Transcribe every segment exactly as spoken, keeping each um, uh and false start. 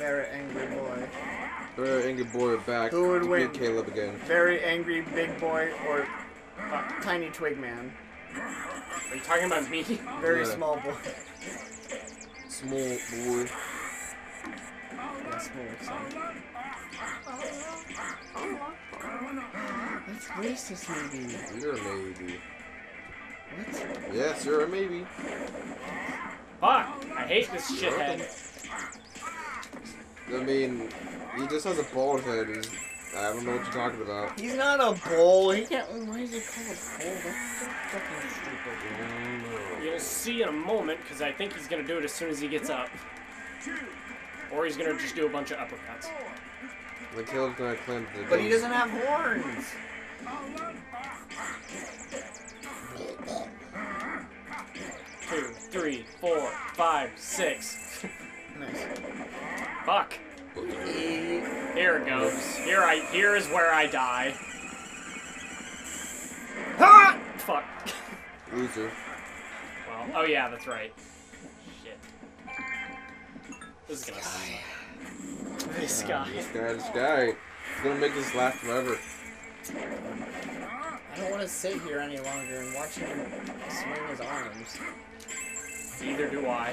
very angry boy. Very angry boy back. Who would win? Caleb again. Very angry big boy or uh, tiny twig man? Are you talking about me? Very yeah. small boy. Small boy. Yeah, small son. That's racist, maybe. You're a maybe. What? Yes, you're a maybe. Fuck! I hate this shithead. I mean, he just has a bald head. He's, I don't know what you're talking about. He's not a bull. He can't. Why is he called a bull? That's so fucking stupid. You'll see in a moment, because I think he's gonna do it as soon as he gets up, or he's gonna just do a bunch of uppercuts. Like Caleb's gonna climb the but he doesn't have horns! Two, three, four, five, six. Nice. Fuck. Here it goes. Here I here is where I die. Ah! Fuck. Loser. Well, oh yeah, that's right. Shit. This is gonna suck. This guy. Yeah, this guy, this guy. He's gonna make this last forever. I don't want to sit here any longer and watch him swing his arms. Neither do I.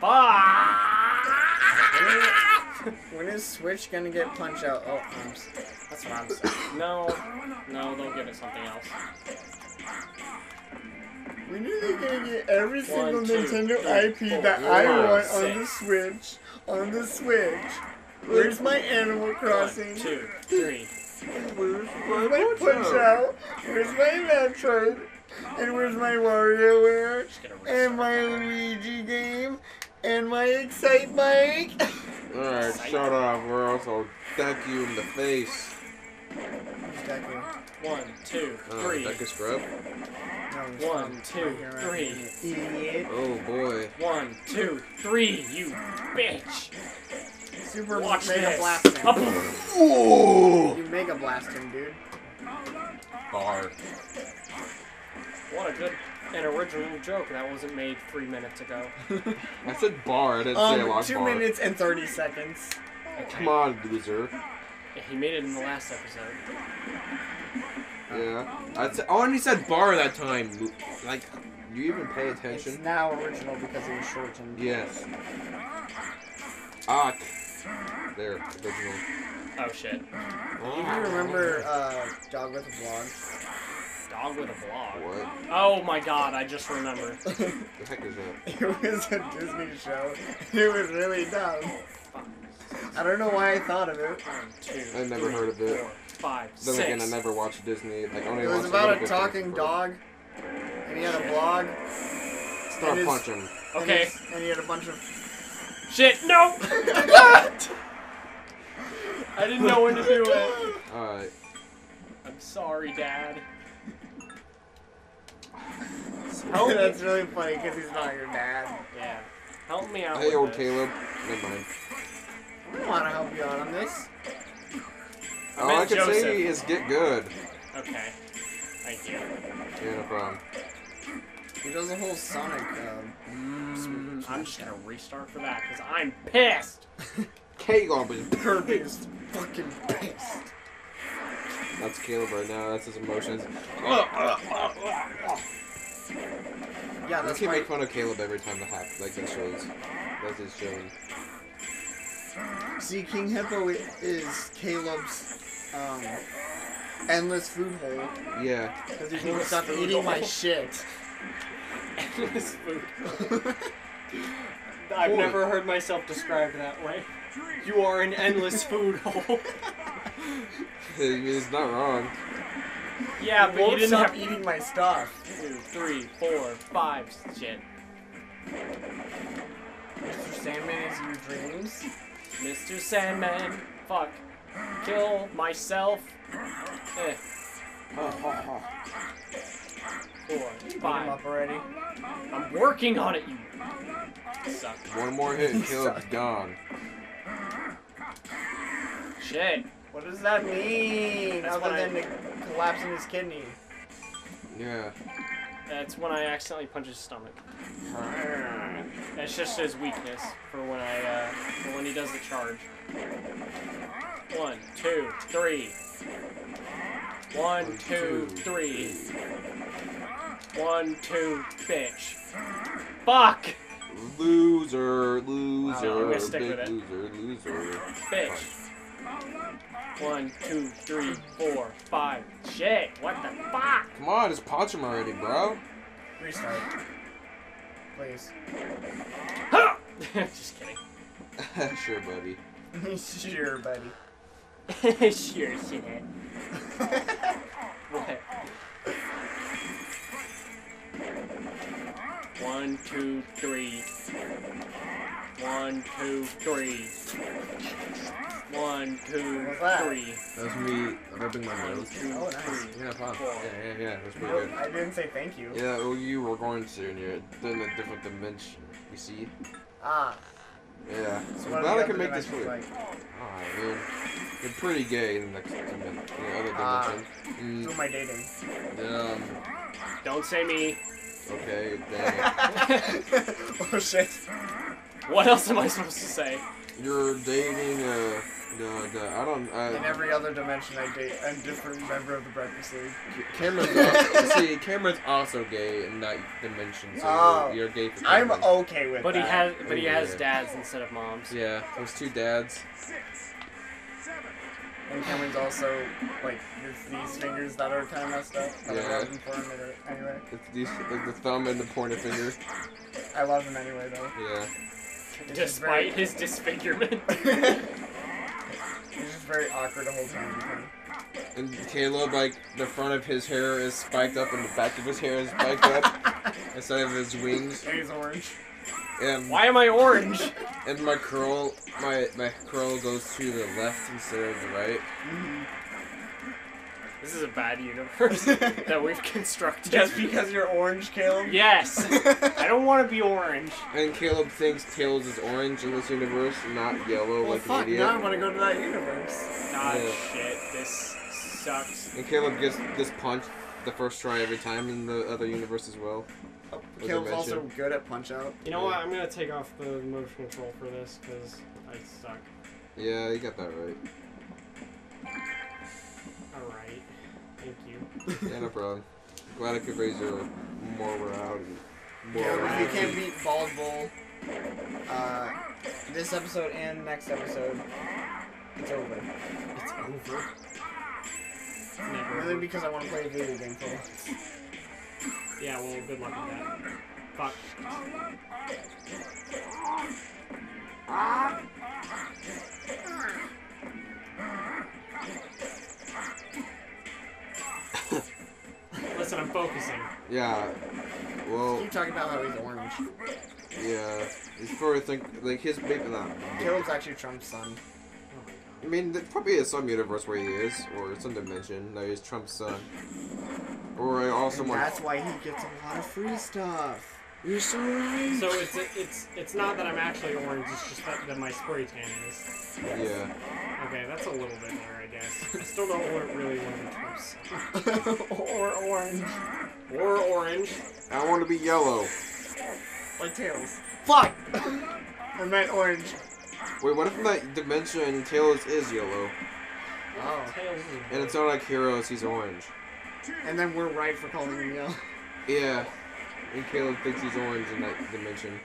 Fuck! When is Switch gonna get Punch Out? Oh, arms. That's what I'm saying. No. No, don't give it something else. When are they gonna get every single One, two, Nintendo three, I P four, that I five, want six. on the Switch? On the Switch? Where's my Animal Crossing? One, two, three. Where's my Punch Out? Where's my Metroid? And where's my WarioWare? And my Luigi game? And my Excite Bike? Alright, shut up, or else I'll deck you in the face. Deck you. One, two, three. Deck a scrub? One, two, three. Idiot. Oh boy. One, two, three, you bitch! Super Watch Mega this. Blast him. Oh. You Mega Blast him, dude. Bar. What a good and original joke. That wasn't made three minutes ago. I said bar, I didn't um, say a lot of two bar. minutes and thirty seconds. Okay. Come on, loser. Yeah, he made it in the last episode. Yeah. I only said bar that time. Like, do you even pay attention? It's now original because it was shortened. Yes. Ah. There, original. Oh shit. Oh. Do you remember uh, Dog with a Vlog? Dog with a Vlog? What? Oh my god, I just remembered. What the heck is that? It was a Disney show. It was really dumb. I don't know why I thought of it. I never heard of it. Five, then six. Again, I never watched Disney. Like, only it was about a, a talking dog, and he had shit. a blog. Start and punching. His, okay. And, his, and he had a bunch of... Shit, no! What? I didn't know when to do it. Alright. I'm sorry, Dad. Help That's me. really funny because he's not your dad. Yeah. Help me out. Hey, with old this. Caleb. Never mind. I don't want to help you out on this. I All I can Joseph. say is get good. Okay. Thank you. Yeah, no problem. He does a whole Sonic. Um, mm, I'm just gonna restart for that because I'm pissed. Caleb is pissed. Fucking pissed. That's Caleb right now. That's his emotions. Yeah, that's why. I make fun of Caleb every time that happens. Like that shows. That's his showing. See, King Hippo is Caleb's. Um, endless food hole. Yeah. Because he's gonna stop eating my shit. Endless food. I've Boy. never heard myself described that way. You are an endless food hole. It's not wrong. Yeah, but you didn't stop have... eating my stuff. Two, three, four, five, shit. Mister Sandman is your dreams. Mister Sandman, fuck. Kill myself. Eh. Oh, oh, oh. Four, five. Up already. I'm working on it, you suck. One more hit and Caleb's gone. Shit. What does that mean? That's Other than I... collapsing his kidney. Yeah. That's when I accidentally punch his stomach. That's just his weakness for when I, uh, for when he does the charge. One, two, three. One, two, three. One, two, bitch. Fuck! Loser, loser, wow, big loser, loser. Bitch. One, two, three, four, five. Shit, what the fuck? Come on, just punch him already, bro. Restart. Please. Huh! Just kidding. Sure, buddy. Sure, buddy. Sure, shit. What? One, two, three. One, two, three. One, two, three. That's me rubbing my nose. Oh, nice. Yeah, fine. Yeah, yeah, yeah. That's pretty no, good. I didn't say thank you. Yeah, well, you were going to, and you're in a different dimension. You see? Ah. Yeah. So I'm glad I can make this food. Like... Alright, dude. You're pretty gay in the next dimension. The other ah. dimension. Mm. Who am I dating? Um. Don't say me. Okay, dang. Oh, shit. What else am I supposed to say? You're dating, uh, the, the, I don't, I... In every other dimension I date a different member of the Breakfast League. Cameron's also, see, Cameron's also gay in that dimension, so oh, you're, you're gay for Cameron. I'm okay with but that. He has, but oh, he yeah. has dads instead of moms. Yeah, there's two dads. And Cameron's also, like, these fingers that are kind of messed up. I yeah. love him for him anyway. It's these, like the thumb and the pointer finger. I love him anyway, though. Yeah. It's Despite very, his disfigurement. It's just very awkward to hold hands with him. And Caleb, like, the front of his hair is spiked up and the back of his hair is spiked up. Instead of his wings. And he's orange. And why am I orange? And my curl, my my curl goes to the left instead of the right. Mm-hmm. This is a bad universe that we've constructed. Just because you're orange, Caleb? Yes. I don't want to be orange. And Caleb thinks Tails is orange in this universe, not yellow well, like fuck, an idiot. Now I want to go to that universe. Ah, yeah. Shit. This sucks. And Caleb gets this punch the first try every time in the other universe as well. Oh, Caleb's also good at Punch Out. You know yeah. what? I'm gonna take off the motion control for this because I suck. Yeah, you got that right. All right, thank you. Yeah, no problem. Glad I could raise your morale. Yeah, you can't beat Bald Bull. Uh, this episode and next episode, it's over. It's over. Never. Really, because I want to play a video game for once. Yeah, well, good luck with that. Fuck. Listen, I'm focusing. Yeah. Well. Keep talking about how he's orange. Yeah. He's probably think like his big nah. Caleb's actually Trump's son. Oh, I mean, there probably is some universe where he is, or some dimension that he's Trump's son. Or also and that's why he gets a lot of free stuff. You're so right. So it's it's it's not that I'm actually orange. It's just that, that my spray tan is. Yeah. Okay, that's a little bit there, I guess. I still don't really want to be Trump's. Or orange. Or orange. I want to be yellow. Or Tails. Fuck. I meant orange. Wait, what if in that dimension Tails is yellow? Oh. Tails is and it's not like Heroes. He's orange. And then we're right for calling him yellow. Yeah. And Caleb thinks he's orange in that dimension.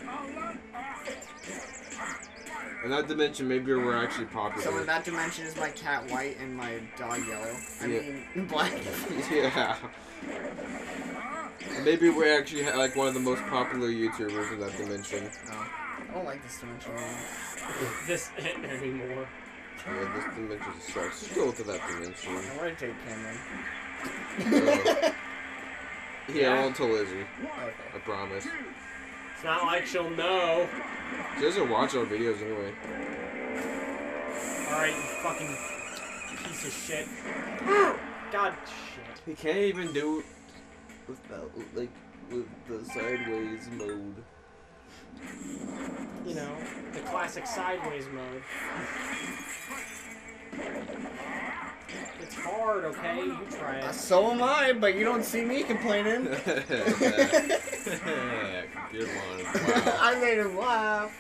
In that dimension, maybe we're actually popular. So in that dimension is my cat white and my dog yellow. I yeah. mean, black. Yeah. Maybe we're actually like one of the most popular YouTubers in that dimension. Oh. I don't like this dimension anymore. This anymore. Yeah, this dimension sucks. Just go to that dimension. I want to take Cameron. uh, yeah, I won't tell Lizzie. Okay. I promise. It's not like she'll know. She doesn't watch our videos anyway. Alright, you fucking piece of shit. God shit. He can't even do it without, like, with the sideways mode. You know, the classic sideways mode. It's hard, okay? You try it. Uh, so am I, but you don't see me complaining. Good one. Wow. I made him laugh.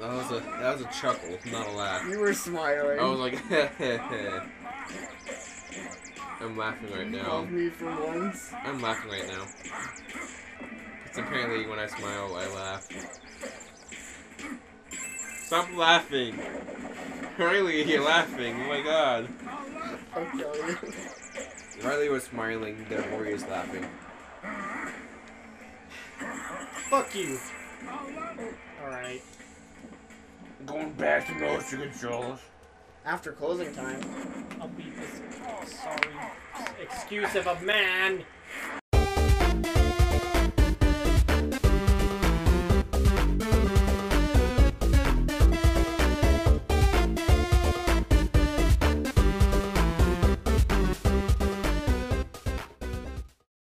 That was a that was a chuckle, not a laugh. You were smiling. I was like, I'm laughing right now. You love me for once. I'm laughing right now. It's apparently when I smile, I laugh. Stop laughing, Riley. You're laughing. Oh my God. I'll kill you. Riley was smiling. Then Rory is laughing. Fuck you. All right. Going back to those two controls. After closing time, I'll beat this sorry excuse of a man.